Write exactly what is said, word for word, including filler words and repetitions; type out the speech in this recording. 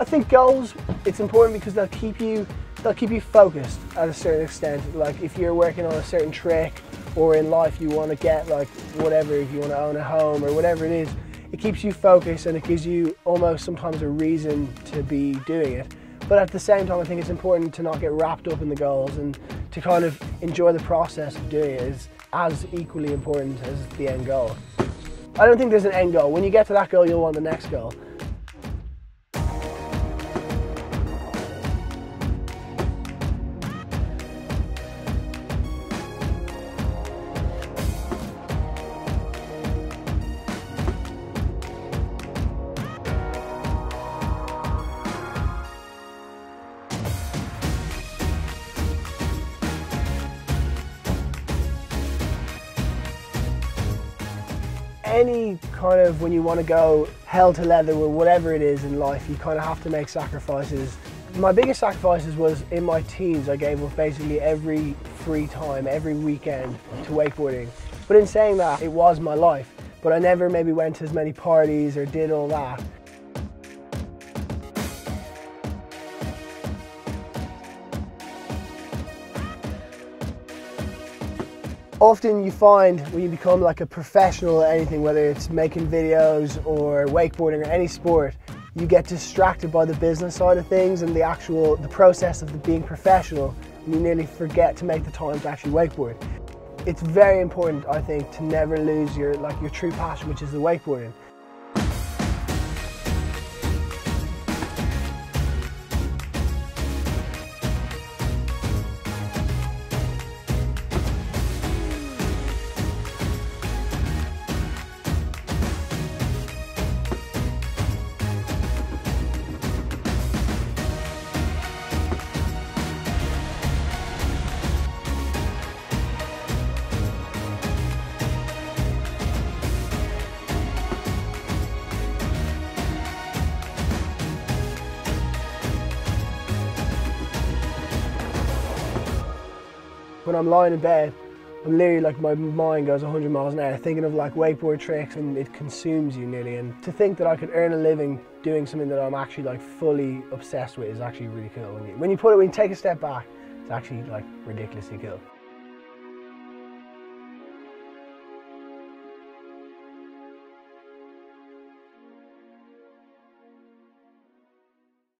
I think goals, it's important because they'll keep you they'll keep you focused at a certain extent. Like if you're working on a certain trick, or in life you want to get like whatever, if you want to own a home or whatever it is, it keeps you focused and it gives you almost sometimes a reason to be doing it. But at the same time, I think it's important to not get wrapped up in the goals and to kind of enjoy the process of doing it is as equally important as the end goal. I don't think there's an end goal. When you get to that goal, you'll want the next goal. Any kind of, when you want to go hell to leather with whatever it is in life, you kind of have to make sacrifices. My biggest sacrifices was in my teens. I gave up basically every free time, every weekend to wakeboarding. But in saying that, it was my life. But I never maybe went to as many parties or did all that. Often you find when you become like a professional at anything, whether it's making videos or wakeboarding or any sport, you get distracted by the business side of things and the actual the process of the being professional, and you nearly forget to make the time to actually wakeboard. It's very important, I think, to never lose your like your true passion, which is the wakeboarding. When I'm lying in bed, I'm literally like, my mind goes a hundred miles an hour thinking of like wakeboard tricks, and it consumes you nearly. And to think that I could earn a living doing something that I'm actually like fully obsessed with is actually really cool. When you, when you put it, when you take a step back, it's actually like ridiculously cool.